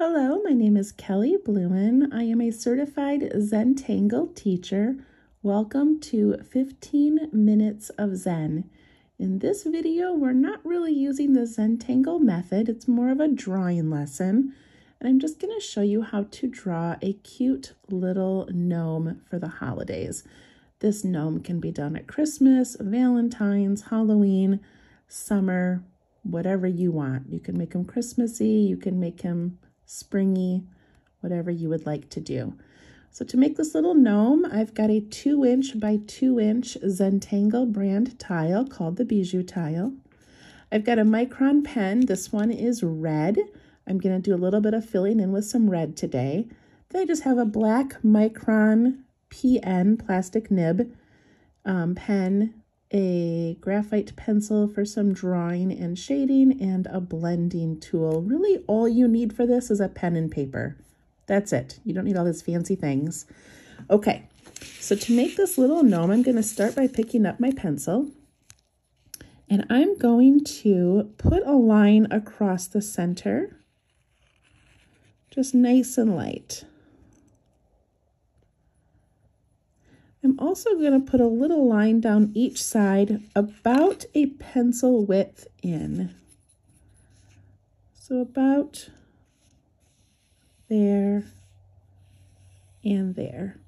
Hello, my name is Kelli Blouin. I am a certified Zentangle teacher. Welcome to 15 Minutes of Zen. In this video, we're not really using the Zentangle method. It's more of a drawing lesson. And I'm just gonna show you how to draw a cute little gnome for the holidays. This gnome can be done at Christmas, Valentine's, Halloween, summer, whatever you want. You can make him Christmassy, you can make him springy, whatever you would like to do. So to make this little gnome, I've got a 2" by 2" Zentangle brand tile called the Bijou Tile. I've got a Micron pen. This one is red. I'm going to do a little bit of filling in with some red today. Then I just have a black Micron PN plastic nib pen, a graphite pencil for some drawing and shading, and a blending tool. Really all you need for this is a pen and paper. That's it. You don't need all these fancy things. Okay, so to make this little gnome, I'm going to start by picking up my pencil, and I'm going to put a line across the center, just nice and light. I'm also going to put a little line down each side about a pencil width in. So about there and there.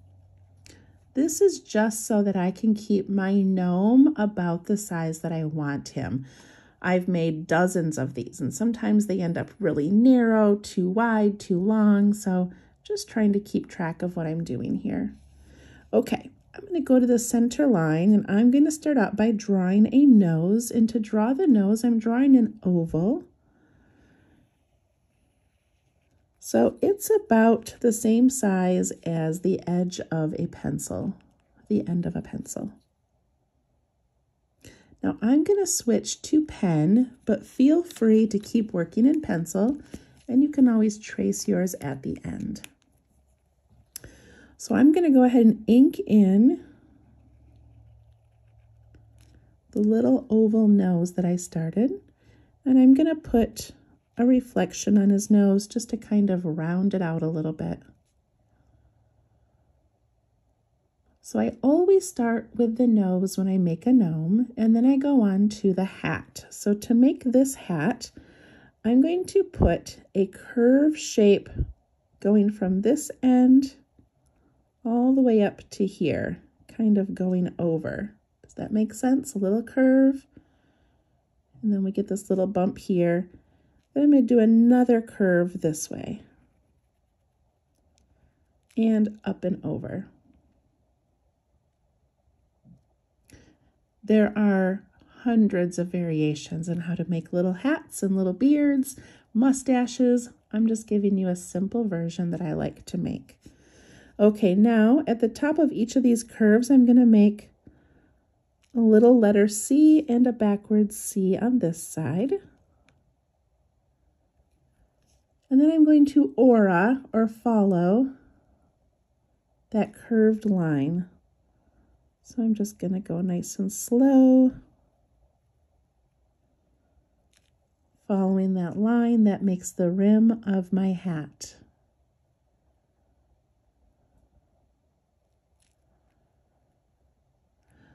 This is just so that I can keep my gnome about the size that I want him. I've made dozens of these, and sometimes they end up really narrow, too wide, too long. So just trying to keep track of what I'm doing here. Okay. I'm going to go to the center line, and I'm going to start out by drawing a nose. And to draw the nose, I'm drawing an oval. So it's about the same size as the edge of a pencil, the end of a pencil. Now I'm going to switch to pen, but feel free to keep working in pencil, and you can always trace yours at the end. So I'm going to go ahead and ink in the little oval nose that I started, and I'm going to put a reflection on his nose just to kind of round it out a little bit. So I always start with the nose when I make a gnome, and then I go on to the hat. So to make this hat, I'm going to put a curve shape going from this end all the way up to here, kind of going over. Does that make sense? A little curve. And then we get this little bump here. Then I'm going to do another curve this way. And up and over. There are hundreds of variations on how to make little hats and little beards, mustaches. I'm just giving you a simple version that I like to make. Okay, now at the top of each of these curves, I'm going to make a little letter C and a backwards C on this side. And then I'm going to aura, or follow, that curved line. So I'm just going to go nice and slow, following that line that makes the rim of my hat.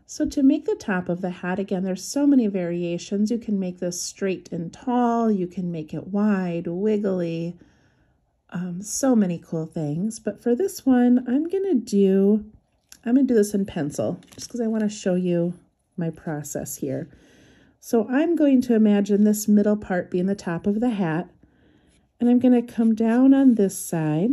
So to make the top of the hat, again, there's so many variations. You can make this straight and tall. You can make it wide, wiggly, so many cool things. But for this one, I'm gonna do this in pencil just because I want to show you my process here. So I'm going to imagine this middle part being the top of the hat, and I'm gonna come down on this side.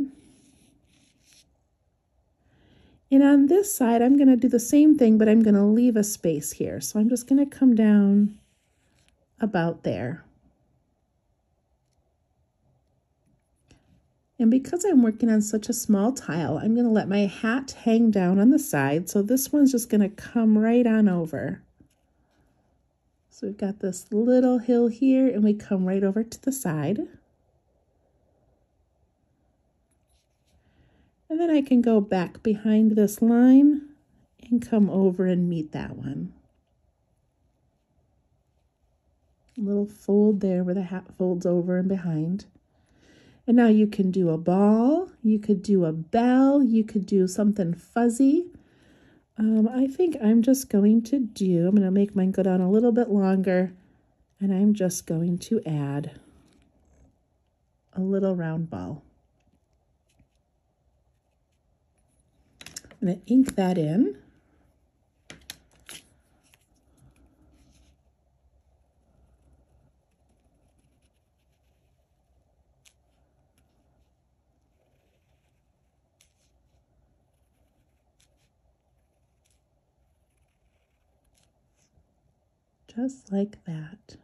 And on this side, I'm going to do the same thing, but I'm going to leave a space here. So I'm just going to come down about there. And because I'm working on such a small tile, I'm going to let my hat hang down on the side. So this one's just going to come right on over. So we've got this little hill here, and we come right over to the side. And then I can go back behind this line and come over and meet that one. A little fold there where the hat folds over and behind. And now you can do a ball, you could do a bell, you could do something fuzzy. I think I'm just going to do, I'm going to make mine go down a little bit longer, and I'm just going to add a little round ball. I'm going to ink that in. Just like that.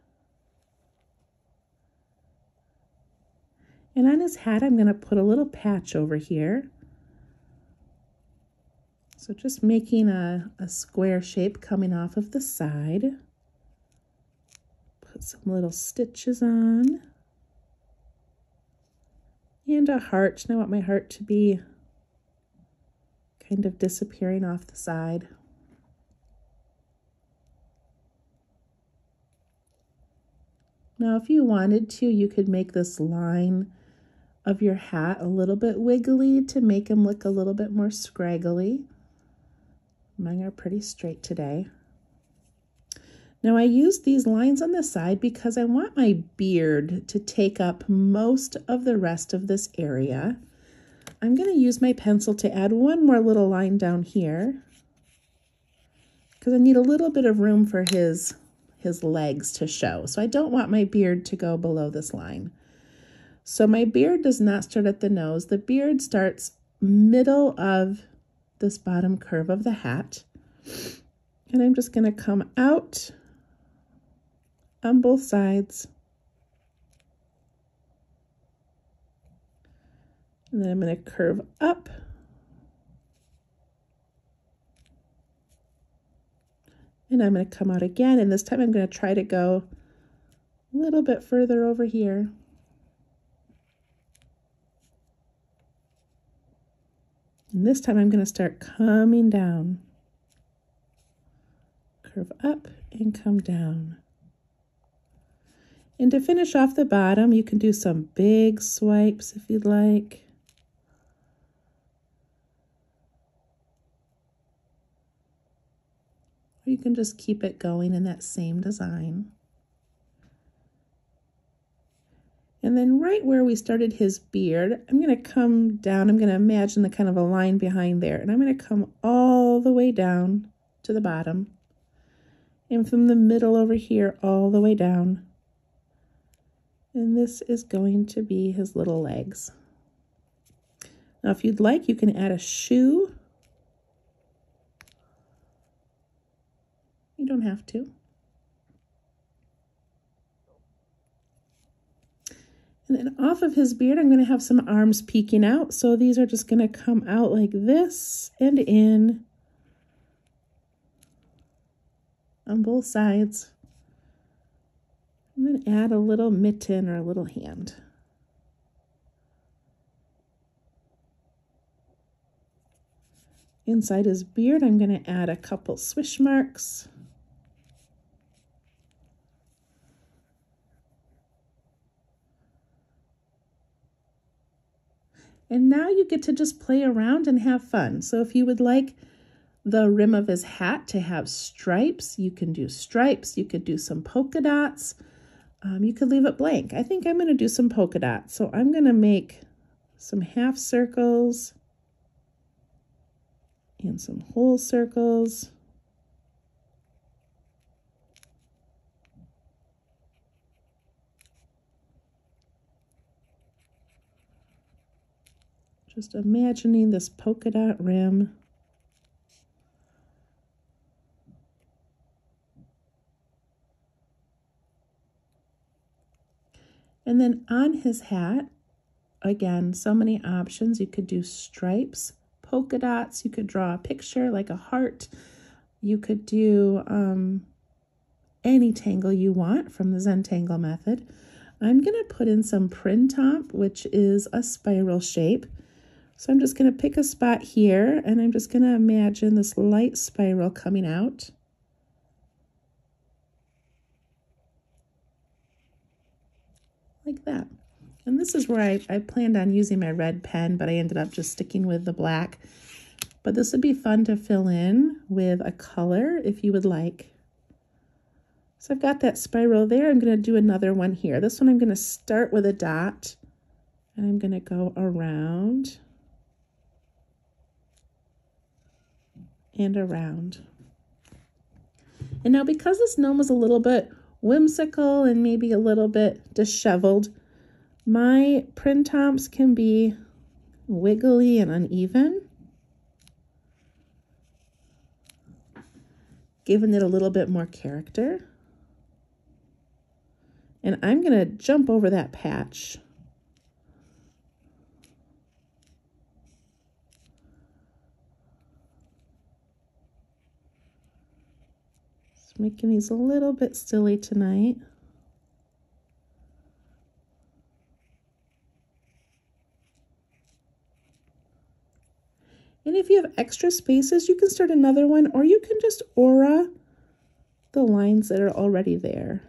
And on his hat, I'm going to put a little patch over here. So just making a square shape coming off of the side. Put some little stitches on. And a heart. And I want my heart to be kind of disappearing off the side. Now, if you wanted to, you could make this line of your hat a little bit wiggly to make him look a little bit more scraggly. Mine are pretty straight today. Now, I used these lines on the side because I want my beard to take up most of the rest of this area. I'm going to use my pencil to add one more little line down here because I need a little bit of room for his legs to show. So I don't want my beard to go below this line. So my beard does not start at the nose. The beard starts middle of this bottom curve of the hat. And I'm just gonna come out on both sides. And then I'm gonna curve up. And I'm going to come out again, and this time I'm going to try to go a little bit further over here. And this time I'm going to start coming down. Curve up and come down. And to finish off the bottom, you can do some big swipes if you'd like. You can just keep it going in that same design. And then right where we started his beard, I'm going to come down. I'm going to imagine the kind of a line behind there. And I'm going to come all the way down to the bottom. And from the middle over here, all the way down. And this is going to be his little legs. Now, if you'd like, you can add a shoe. You don't have to. And then off of his beard, I'm going to have some arms peeking out. So these are just going to come out like this and in on both sides. I'm going to add a little mitten or a little hand. Inside his beard, I'm going to add a couple swish marks. And now you get to just play around and have fun. So if you would like the rim of his hat to have stripes, you can do stripes. You could do some polka dots. You could leave it blank. I think I'm going to do some polka dots. So I'm going to make some half circles and some whole circles. Just imagining this polka dot rim. And then on his hat, again, so many options. You could do stripes, polka dots. You could draw a picture like a heart. You could do any tangle you want from the Zentangle method. I'm going to put in some printemps, which is a spiral shape. So I'm just going to pick a spot here, and I'm just going to imagine this light spiral coming out. Like that. And this is where I planned on using my red pen, but I ended up just sticking with the black. But this would be fun to fill in with a color if you would like. So I've got that spiral there. I'm going to do another one here. This one I'm going to start with a dot, and I'm going to go around and around. And now, because this gnome was a little bit whimsical and maybe a little bit disheveled, my printemps can be wiggly and uneven, giving it a little bit more character. And I'm going to jump over that patch. Making these a little bit silly tonight. And if you have extra spaces, you can start another one, or you can just aura the lines that are already there.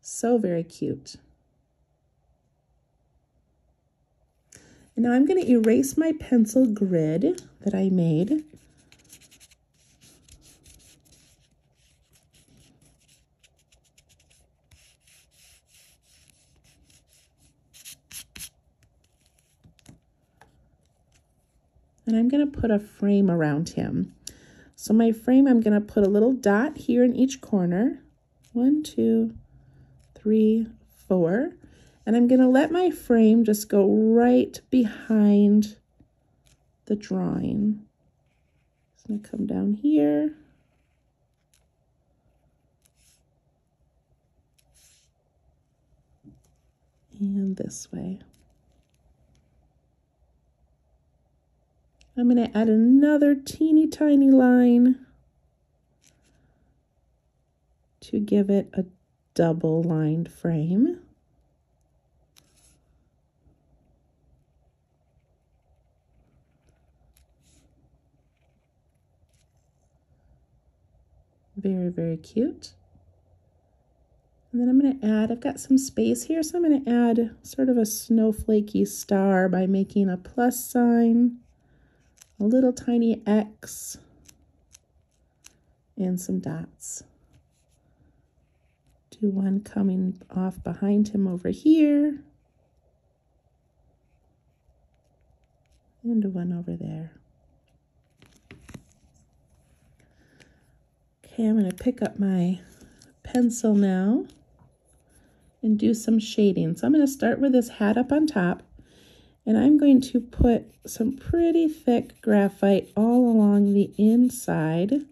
So very cute. Now I'm going to erase my pencil grid that I made. And I'm going to put a frame around him. So my frame, I'm going to put a little dot here in each corner. 1, 2, 3, 4. And I'm going to let my frame just go right behind the drawing. It's going to come down here. And this way. I'm going to add another teeny tiny line to give it a double lined frame. Very, very cute. And then I'm going to add, I've got some space here, so I'm going to add sort of a snowflakey star by making a plus sign, a little tiny X, and some dots. Do one coming off behind him over here, and one over there. I'm going to pick up my pencil now and do some shading. So I'm going to start with this hat up on top, and I'm going to put some pretty thick graphite all along the inside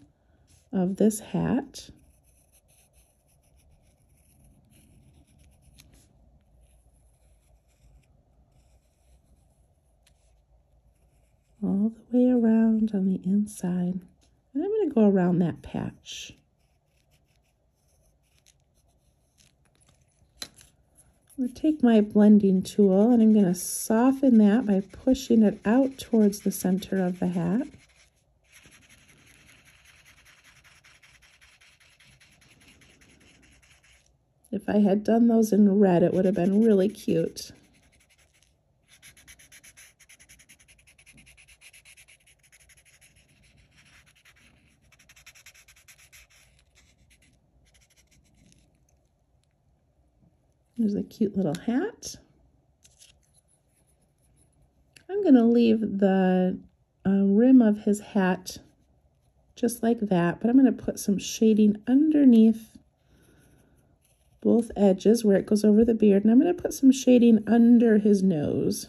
of this hat. All the way around on the inside. And I'm going to go around that patch. I'm going to take my blending tool and I'm going to soften that by pushing it out towards the center of the hat. If I had done those in red, it would have been really cute. There's a cute little hat. I'm going to leave the rim of his hat just like that, but I'm going to put some shading underneath both edges where it goes over the beard, and I'm going to put some shading under his nose.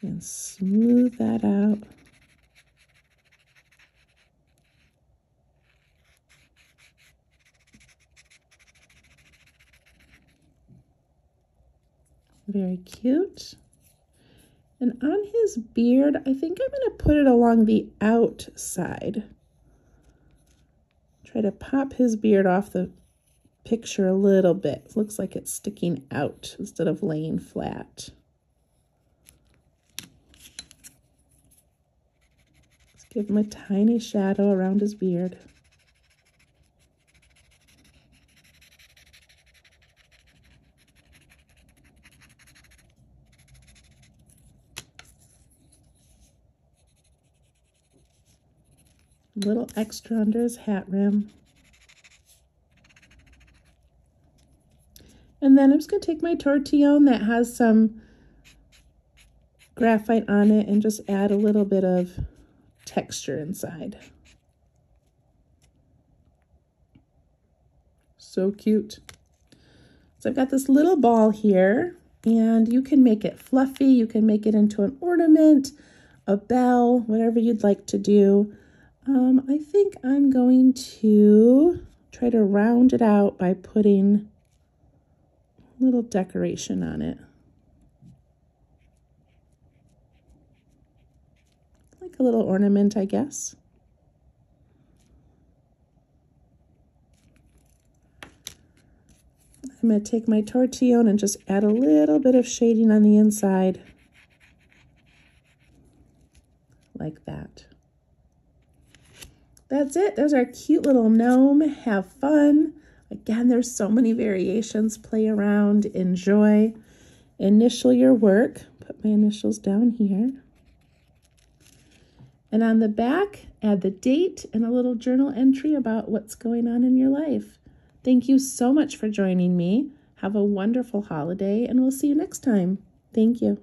And smooth that out. Very cute. And on his beard, I think I'm going to put it along the outside. Try to pop his beard off the picture a little bit. It looks like it's sticking out instead of laying flat. Give him a tiny shadow around his beard. A little extra under his hat rim. And then I'm just going to take my tortillon that has some graphite on it and just add a little bit of texture inside. So cute. So I've got this little ball here, and you can make it fluffy. You can make it into an ornament, a bell, whatever you'd like to do. I think I'm going to try to round it out by putting a little decoration on it. Like a little ornament, I guess. I'm going to take my tortillon and just add a little bit of shading on the inside. Like that. That's it. There's our cute little gnome. Have fun. Again, there's so many variations. Play around, enjoy. Initial your work. Put my initials down here. And on the back, add the date and a little journal entry about what's going on in your life. Thank you so much for joining me. Have a wonderful holiday, and we'll see you next time. Thank you.